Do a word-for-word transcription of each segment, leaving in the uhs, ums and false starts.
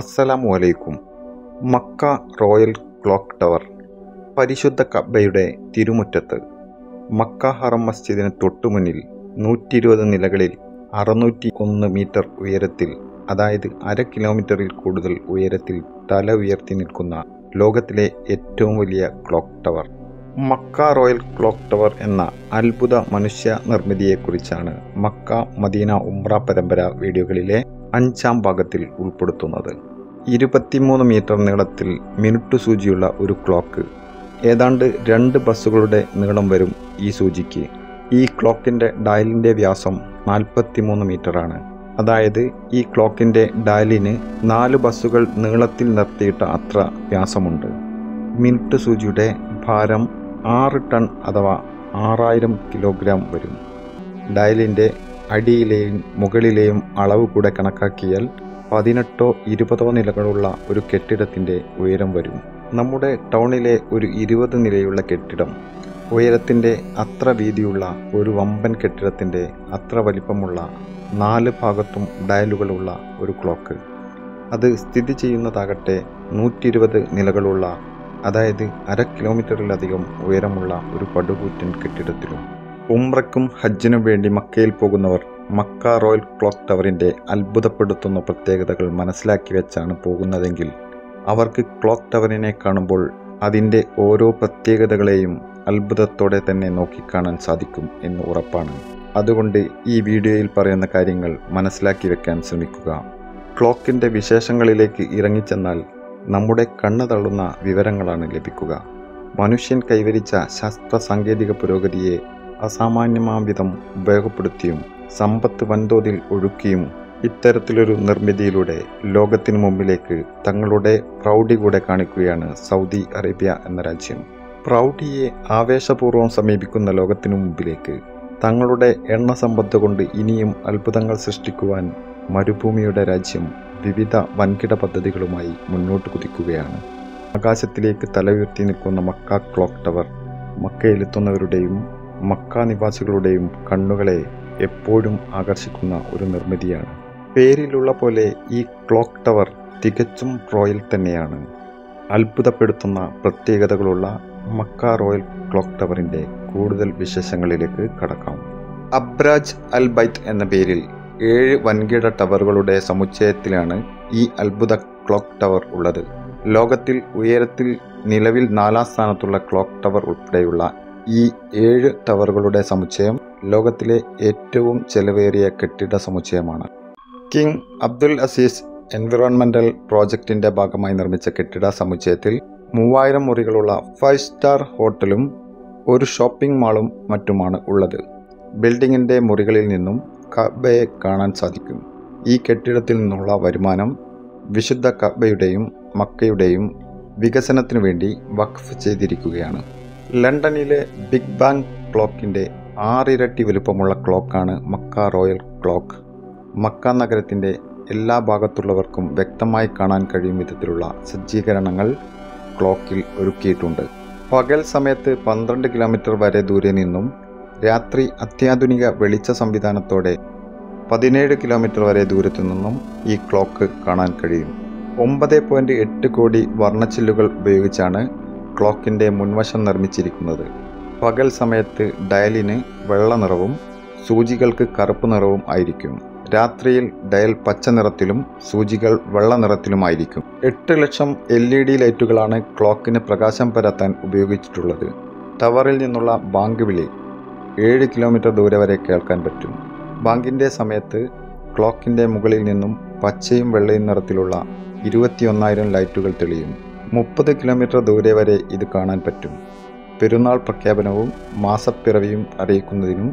അസ്സലാമു അലൈക്കും. Mecca royal clock tower പരിശുദ്ധ കഅബയുടെ തിരുമുറ്റത്ത് മക്ക ഹറം മസ്ജിദിന് തൊട്ടുമുന്നിൽ നൂറ്റി ഇരുപത് നിലകളിൽ അറുന്നൂറ്റി ഒന്ന് മീറ്റർ ഉയരത്തിൽ, അതായത് അര കിലോമീറ്ററിൽ കൂടുതൽ ഉയരത്തിൽ തല ഉയർത്തി നിൽക്കുന്ന ലോകത്തിലെ ഏറ്റവും വലിയ clock tower Mecca royal clock tower എന്ന അത്ഭുത മനുഷ്യ നിർമ്മിതിയെക്കുറിച്ചാണ് മക്ക മദീന ഉംറ പരമ്പര വീഡിയോകളിലെ അഞ്ചാം ഭാഗത്തിൽ ഉൾപ്പെടുത്തുന്നത്. ഇരുപത്തിമൂന്ന് മീറ്റർ നീളത്തിൽ മിനുട്ട് സൂചിയുള്ള ഒരു ക്ലോക്ക്, ഏതാണ്ട് രണ്ട് ബസ്സുകളുടെ നീളം വരും ഈ സൂചിക്ക്. ഈ ക്ലോക്കിൻ്റെ ഡയലിൻ്റെ വ്യാസം നാൽപ്പത്തിമൂന്ന് മീറ്ററാണ്. അതായത് ഈ ക്ലോക്കിൻ്റെ ഡയലിന് നാല് ബസ്സുകൾ നീളത്തിൽ നിർത്തിയിട്ട അത്ര വ്യാസമുണ്ട്. മിനുട്ട് സൂചിയുടെ ഭാരം ആറ് ടൺ അഥവാ ആറായിരം കിലോഗ്രാം വരും. ഡയലിൻ്റെ അടിയിലെയും മുകളിലെയും അളവ് കൂടെ കണക്കാക്കിയാൽ പതിനെട്ടോ ഇരുപതോ നിലകളുള്ള ഒരു കെട്ടിടത്തിൻ്റെ ഉയരം വരും. നമ്മുടെ ടൗണിലെ ഒരു ഇരുപത് നിലയുള്ള കെട്ടിടം ഉയരത്തിൻ്റെ അത്ര വീതിയുള്ള ഒരു വമ്പൻ കെട്ടിടത്തിൻ്റെ അത്ര വലിപ്പമുള്ള, നാല് ഭാഗത്തും ഡയലുകളുള്ള ഒരു ക്ലോക്ക്. അത് സ്ഥിതി ചെയ്യുന്നതാകട്ടെ നൂറ്റി ഇരുപത് നിലകളുള്ള, അതായത് അര കിലോമീറ്ററിലധികം ഉയരമുള്ള ഒരു പടുകൂറ്റൻ കെട്ടിടത്തിലും. ഉംറയ്ക്കും ഹജ്ജിനും വേണ്ടി മക്കയിൽ പോകുന്നവർ മക്ക റോയൽ ക്ലോക്ക് ടവറിൻ്റെ അത്ഭുതപ്പെടുത്തുന്ന പ്രത്യേകതകൾ മനസ്സിലാക്കി വെച്ചാണ് പോകുന്നതെങ്കിൽ അവർക്ക് ക്ലോക്ക് ടവറിനെ കാണുമ്പോൾ അതിൻ്റെ ഓരോ പ്രത്യേകതകളെയും അത്ഭുതത്തോടെ തന്നെ നോക്കിക്കാണാൻ സാധിക്കും എന്ന് ഉറപ്പാണ്. അതുകൊണ്ട് ഈ വീഡിയോയിൽ പറയുന്ന കാര്യങ്ങൾ മനസ്സിലാക്കി വെക്കാൻ ശ്രമിക്കുക. ക്ലോക്കിൻ്റെ വിശേഷങ്ങളിലേക്ക് ഇറങ്ങിച്ചെന്നാൽ നമ്മുടെ കണ്ണ് തള്ളുന്ന വിവരങ്ങളാണ് ലഭിക്കുക. മനുഷ്യൻ കൈവരിച്ച ശാസ്ത്ര സാങ്കേതിക പുരോഗതിയെ അസാമാന്യമാം വിധം ഉപയോഗപ്പെടുത്തിയും സമ്പത്ത് വൻതോതിൽ ഒഴുക്കിയും ഇത്തരത്തിലൊരു നിർമ്മിതിയിലൂടെ ലോകത്തിനു മുമ്പിലേക്ക് തങ്ങളുടെ പ്രൗഢി കൂടെ കാണിക്കുകയാണ് സൗദി അറേബ്യ എന്ന രാജ്യം. പ്രൗഢിയെ ആവേശപൂർവ്വം സമീപിക്കുന്ന ലോകത്തിനു മുമ്പിലേക്ക് തങ്ങളുടെ എണ്ണ സമ്പത്ത് കൊണ്ട് ഇനിയും അത്ഭുതങ്ങൾ സൃഷ്ടിക്കുവാൻ മരുഭൂമിയുടെ രാജ്യം വിവിധ വൻകിട പദ്ധതികളുമായി മുന്നോട്ട് കുതിക്കുകയാണ്. ആകാശത്തിലേക്ക് തല ഉയർത്തി നിൽക്കുന്ന മക്ക ക്ലോക്ക് ടവർ മക്കയിലെത്തുന്നവരുടെയും മക്ക നിവാസികളുടെയും കണ്ണുകളെ എപ്പോഴും ആകർഷിക്കുന്ന ഒരു നിർമ്മിതിയാണ്. പേരിലുള്ള പോലെ ഈ ക്ലോക്ക് ടവർ തികച്ചും റോയൽ തന്നെയാണ്. അത്ഭുതപ്പെടുത്തുന്ന പ്രത്യേകതകളുള്ള മക്ക റോയൽ ക്ലോക്ക് ടവറിൻ്റെ കൂടുതൽ വിശേഷങ്ങളിലേക്ക് കടക്കാം. അബ്രാജ് അൽ ബൈത്ത് എന്ന പേരിൽ ഏഴ് വൻകിട ടവറുകളുടെ സമുച്ചയത്തിലാണ് ഈ അത്ഭുത ക്ലോക്ക് ടവർ ഉള്ളത്. ലോകത്തിൽ ഉയരത്തിൽ നിലവിൽ നാലാം സ്ഥാനത്തുള്ള ക്ലോക്ക് ടവർ ഉൾപ്പെടെയുള്ള ഈ ഏഴ് ടവറുകളുടെ സമുച്ചയം ലോകത്തിലെ ഏറ്റവും ചെലവേറിയ കെട്ടിട സമുച്ചയമാണ്. കിങ് അബ്ദുൽ അസീസ് എൻവിറോൺമെൻ്റൽ പ്രോജക്റ്റിൻ്റെ ഭാഗമായി നിർമ്മിച്ച കെട്ടിട സമുച്ചയത്തിൽ മൂവായിരം മുറികളുള്ള ഫൈവ് സ്റ്റാർ ഹോട്ടലും ഒരു ഷോപ്പിംഗ് മാളും മറ്റുമാണ് ഉള്ളത്. ബിൽഡിങ്ങിൻ്റെ മുറികളിൽ നിന്നും കഅബയെ കാണാൻ സാധിക്കും. ഈ കെട്ടിടത്തിൽ നിന്നുള്ള വരുമാനം വിശുദ്ധ കഅബയുടെയും മക്കയുടെയും വികസനത്തിനു വേണ്ടി വഖഫ് ചെയ്തിരിക്കുകയാണ്. ലണ്ടനിലെ ബിഗ് ബാങ് ക്ലോക്കിൻ്റെ ആറിരട്ടി വലുപ്പമുള്ള ക്ലോക്കാണ് മക്ക റോയൽ ക്ലോക്ക്. മക്ക നഗരത്തിൻ്റെ എല്ലാ ഭാഗത്തുള്ളവർക്കും വ്യക്തമായി കാണാൻ കഴിയും വിധത്തിലുള്ള സജ്ജീകരണങ്ങൾ ക്ലോക്കിൽ ഒരുക്കിയിട്ടുണ്ട്. പകൽ സമയത്ത് പന്ത്രണ്ട് കിലോമീറ്റർ വരെ ദൂരെ നിന്നും രാത്രി അത്യാധുനിക വെളിച്ച സംവിധാനത്തോടെ പതിനേഴ് കിലോമീറ്റർ വരെ ദൂരത്തു നിന്നും ഈ ക്ലോക്ക് കാണാൻ കഴിയും. ഒമ്പത് പോയിൻറ്റ് എട്ട് കോടി വർണ്ണച്ചില്ലുകൾ ഉപയോഗിച്ചാണ് ക്ലോക്കിൻ്റെ മുൻവശം നിർമ്മിച്ചിരിക്കുന്നത്. പകൽ സമയത്ത് ഡയലിന് വെള്ള നിറവും സൂചികൾക്ക് കറുപ്പ് നിറവും ആയിരിക്കും. രാത്രിയിൽ ഡയൽ പച്ച നിറത്തിലും സൂചികൾ വെള്ള നിറത്തിലുമായിരിക്കും. എട്ട് ലക്ഷം എൽ ഇ ഡി ലൈറ്റുകളാണ് ക്ലോക്കിന് പ്രകാശം പരത്താൻ ഉപയോഗിച്ചിട്ടുള്ളത്. ടവറിൽ നിന്നുള്ള ബാങ്ക് വിളി ഏഴ് കിലോമീറ്റർ ദൂരെ വരെ കേൾക്കാൻ പറ്റും. ബാങ്കിൻ്റെ സമയത്ത് ക്ലോക്കിൻ്റെ മുകളിൽ നിന്നും പച്ചയും വെള്ളയും നിറത്തിലുള്ള ഇരുപത്തിയൊന്നായിരം ലൈറ്റുകൾ തെളിയും. മുപ്പത് കിലോമീറ്റർ ദൂരെ വരെ ഇത് കാണാൻ പറ്റും. പെരുന്നാൾ പ്രഖ്യാപനവും മാസപ്പിറവിയും അറിയിക്കുന്നതിനും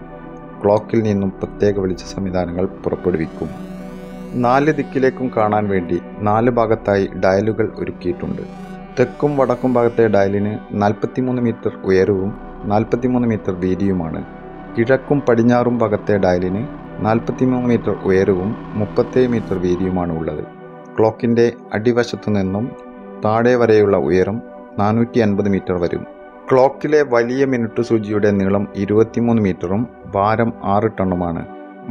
ക്ലോക്കിൽ നിന്നും പ്രത്യേക വെളിച്ച സംവിധാനങ്ങൾ പുറപ്പെടുവിക്കും. നാല് ദിക്കിലേക്കും കാണാൻ വേണ്ടി നാല് ഭാഗത്തായി ഡയലുകൾ ഒരുക്കിയിട്ടുണ്ട്. തെക്കും വടക്കും ഭാഗത്തെ ഡയലിന് നാൽപ്പത്തിമൂന്ന് മീറ്റർ ഉയരവും നാൽപ്പത്തിമൂന്ന് മീറ്റർ വീതിയുമാണ്. കിഴക്കും പടിഞ്ഞാറും ഭാഗത്തെ ഡയലിന് നാൽപ്പത്തിമൂന്ന് മീറ്റർ ഉയരവും മുപ്പത്തേഴ് മീറ്റർ വീതിയുമാണ് ഉള്ളത്. ക്ലോക്കിൻ്റെ അടിവശത്തു നിന്നും താഴെ വരെയുള്ള ഉയരം നാനൂറ്റി അൻപത് മീറ്റർ വരും. ക്ലോക്കിലെ വലിയ മിനുട്ട് സൂചിയുടെ നീളം ഇരുപത്തിമൂന്ന് മീറ്ററും ഭാരം ആറ് ടണ്ണുമാണ്.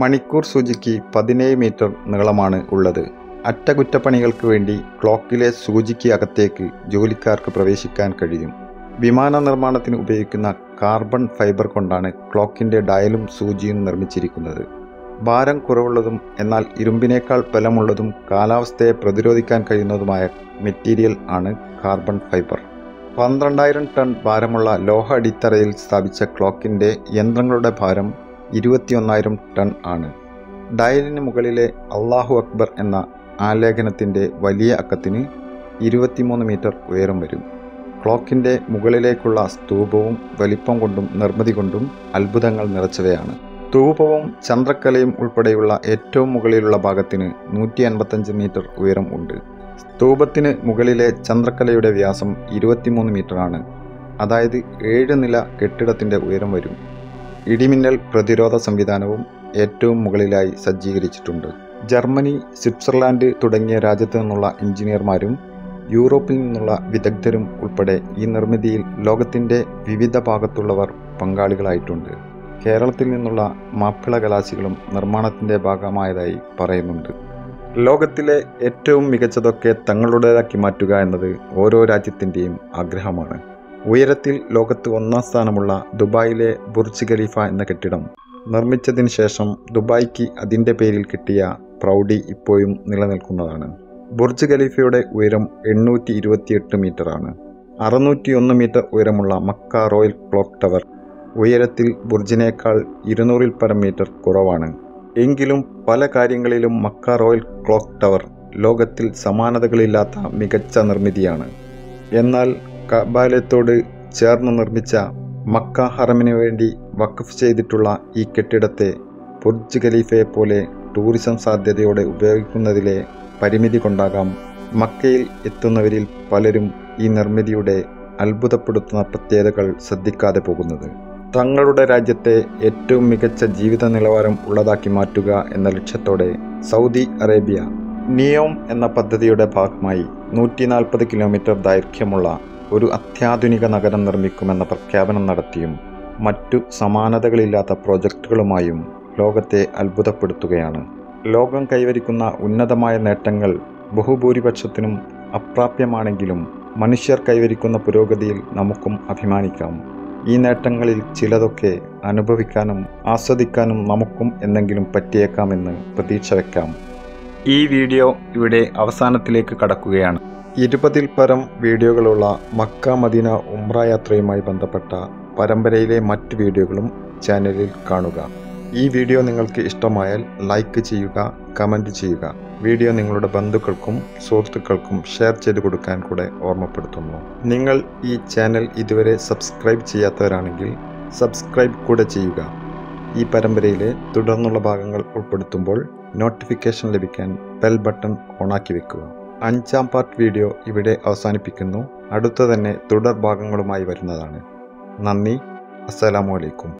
മണിക്കൂർ സൂചിക്ക് പതിനേഴ് മീറ്റർ നീളമാണ് ഉള്ളത്. അറ്റകുറ്റപ്പണികൾക്ക് വേണ്ടി ക്ലോക്കിലെ സൂചിക്ക് അകത്തേക്ക് ജോലിക്കാർക്ക് പ്രവേശിക്കാൻ കഴിയും. വിമാന നിർമ്മാണത്തിന് ഉപയോഗിക്കുന്ന കാർബൺ ഫൈബർ കൊണ്ടാണ് ക്ലോക്കിൻ്റെ ഡയലും സൂചിയും നിർമ്മിച്ചിരിക്കുന്നത്. ഭാരം കുറവുള്ളതും എന്നാൽ ഇരുമ്പിനേക്കാൾ ബലമുള്ളതും കാലാവസ്ഥയെ പ്രതിരോധിക്കാൻ കഴിയുന്നതുമായ മെറ്റീരിയൽ ആണ് കാർബൺ ഫൈബർ. പന്ത്രണ്ടായിരം ടൺ ഭാരമുള്ള ലോഹ അടിത്തറയിൽ സ്ഥാപിച്ച ക്ലോക്കിൻ്റെ യന്ത്രങ്ങളുടെ ഭാരം ഇരുപത്തിയൊന്നായിരം ടൺ ആണ്. ഡയലിന് മുകളിലെ അള്ളാഹു അക്ബർ എന്ന ആലേഖനത്തിൻ്റെ വലിയ അക്കത്തിന് ഇരുപത്തിമൂന്ന് മീറ്റർ ഉയരം വരും. ക്ലോക്കിൻ്റെ മുകളിലേക്കുള്ള സ്തൂപവും വലിപ്പം കൊണ്ടും നിർമ്മിതി കൊണ്ടും അത്ഭുതങ്ങൾ നിറച്ചവയാണ്. സ്തൂപവും ചന്ദ്രക്കലയും ഉൾപ്പെടെയുള്ള ഏറ്റവും മുകളിലുള്ള ഭാഗത്തിന് നൂറ്റി അൻപത്തഞ്ച് മീറ്റർ ഉയരം ഉണ്ട്. സ്തൂപത്തിന് മുകളിലെ ചന്ദ്രക്കലയുടെ വ്യാസം ഇരുപത്തിമൂന്ന് മീറ്ററാണ്, അതായത് ഏഴ് നില കെട്ടിടത്തിൻ്റെ ഉയരം വരും. ഇടിമിന്നൽ പ്രതിരോധ സംവിധാനവും ഏറ്റവും മുകളിലായി സജ്ജീകരിച്ചിട്ടുണ്ട്. ജർമ്മനി, സ്വിറ്റ്സർലാൻഡ് തുടങ്ങിയ രാജ്യത്തു നിന്നുള്ള എഞ്ചിനീയർമാരും യൂറോപ്പിൽ നിന്നുള്ള വിദഗ്ധരും ഉൾപ്പെടെ ഈ നിർമ്മിതിയിൽ ലോകത്തിൻ്റെ വിവിധ ഭാഗത്തുള്ളവർ പങ്കാളികളായിട്ടുണ്ട്. കേരളത്തിൽ നിന്നുള്ള മാപ്പിള കലാശികളും നിർമ്മാണത്തിൻ്റെ ഭാഗമായതായി പറയുന്നുണ്ട്. ലോകത്തിലെ ഏറ്റവും മികച്ചതൊക്കെ തങ്ങളുടേതാക്കി മാറ്റുക എന്നത് ഓരോ രാജ്യത്തിൻ്റെയും ആഗ്രഹമാണ്. ഉയരത്തിൽ ലോകത്ത് ഒന്നാം സ്ഥാനമുള്ള ദുബായിലെ ബുർജ് ഖലീഫ എന്ന കെട്ടിടം നിർമ്മിച്ചതിന് ശേഷം ദുബായ്ക്ക് അതിൻ്റെ പേരിൽ കിട്ടിയ പ്രൗഢി ഇപ്പോഴും നിലനിൽക്കുന്നതാണ്. ബുർജ് ഖലീഫയുടെ ഉയരം എണ്ണൂറ്റി ഇരുപത്തിയെട്ട് മീറ്ററാണ്. അറുന്നൂറ്റിയൊന്ന് മീറ്റർ ഉയരമുള്ള മക്ക റോയൽ ക്ലോക്ക് ടവർ ഉയരത്തിൽ ബുർജിനേക്കാൾ ഇരുന്നൂറിൽ പരം മീറ്റർ കുറവാണ്. എങ്കിലും പല കാര്യങ്ങളിലും മക്ക റോയൽ ക്ലോക്ക് ടവർ ലോകത്തിൽ സമാനതകളില്ലാത്ത മികച്ച നിർമ്മിതിയാണ്. എന്നാൽ കബാലത്തോട് ചേർന്ന് നിർമ്മിച്ച മക്ക ഹറമിനു വേണ്ടി വഖഫ് ചെയ്തിട്ടുള്ള ഈ കെട്ടിടത്തെ ബുർജ് ഖലീഫയെ പോലെ ടൂറിസം സാധ്യതയോടെ ഉപയോഗിക്കുന്നതിലെ പരിമിതി കൊണ്ടാകാം മക്കയിൽ എത്തുന്നവരിൽ പലരും ഈ നിർമ്മിതിയുടെ അത്ഭുതപ്പെടുത്തുന്ന പ്രത്യേകതകൾ ശ്രദ്ധിക്കാതെ പോകുന്നത്. തങ്ങളുടെ രാജ്യത്തെ ഏറ്റവും മികച്ച ജീവിത നിലവാരം ഉള്ളതാക്കി മാറ്റുക എന്ന ലക്ഷ്യത്തോടെ സൗദി അറേബ്യ നിയോം എന്ന പദ്ധതിയുടെ ഭാഗമായി നൂറ്റി നാൽപ്പത് കിലോമീറ്റർ ദൈർഘ്യമുള്ള ഒരു അത്യാധുനിക നഗരം നിർമ്മിക്കുമെന്ന പ്രഖ്യാപനം നടത്തിയും മറ്റു സമാനതകളില്ലാത്ത പ്രോജക്റ്റുകളുമായും ലോകത്തെ അത്ഭുതപ്പെടുത്തുകയാണ്. ലോകം കൈവരിക്കുന്ന ഉന്നതമായ നേട്ടങ്ങൾ ബഹുഭൂരിപക്ഷത്തിനും അപ്രാപ്യമാണെങ്കിലും മനുഷ്യർ കൈവരിക്കുന്ന പുരോഗതിയിൽ നമുക്കും അഭിമാനിക്കാം. ഈ നേട്ടങ്ങളിൽ ചിലതൊക്കെ അനുഭവിക്കാനും ആസ്വദിക്കാനും നമുക്കും എന്തെങ്കിലും പറ്റിയേക്കാമെന്ന് പ്രതീക്ഷ വയ്ക്കാം. ഈ വീഡിയോ ഇവിടെ അവസാനത്തിലേക്ക് കടക്കുകയാണ്. ഇരുപതിൽ പരം വീഡിയോകളുള്ള മക്ക മദീന ഉംറ യാത്രയുമായി ബന്ധപ്പെട്ട പരമ്പരയിലെ മറ്റ് വീഡിയോകളും ചാനലിൽ കാണുക. ഈ വീഡിയോ നിങ്ങൾക്ക് ഇഷ്ടമായാൽ ലൈക്ക് ചെയ്യുക, കമൻറ്റ് ചെയ്യുക. വീഡിയോ നിങ്ങളുടെ ബന്ധുക്കൾക്കും സുഹൃത്തുക്കൾക്കും ഷെയർ ചെയ്ത് കൊടുക്കാൻ കൂടെ ഓർമ്മപ്പെടുത്തുന്നു. നിങ്ങൾ ഈ ചാനൽ ഇതുവരെ സബ്സ്ക്രൈബ് ചെയ്യാത്തവരാണെങ്കിൽ സബ്സ്ക്രൈബ് കൂടെ ചെയ്യുക. ഈ പരമ്പരയിലെ തുടർന്നുള്ള ഭാഗങ്ങൾ ഉൾപ്പെടുത്തുമ്പോൾ നോട്ടിഫിക്കേഷൻ ലഭിക്കാൻ ബെൽ ബട്ടൺ ഓണാക്കി വെക്കുക. അഞ്ചാം പാർട്ട് വീഡിയോ ഇവിടെ അവസാനിപ്പിക്കുന്നു. അടുത്ത തന്നെ തുടർ ഭാഗങ്ങളുമായി വരുന്നതാണ്. നന്ദി. അസ്സലാമു അലൈക്കും.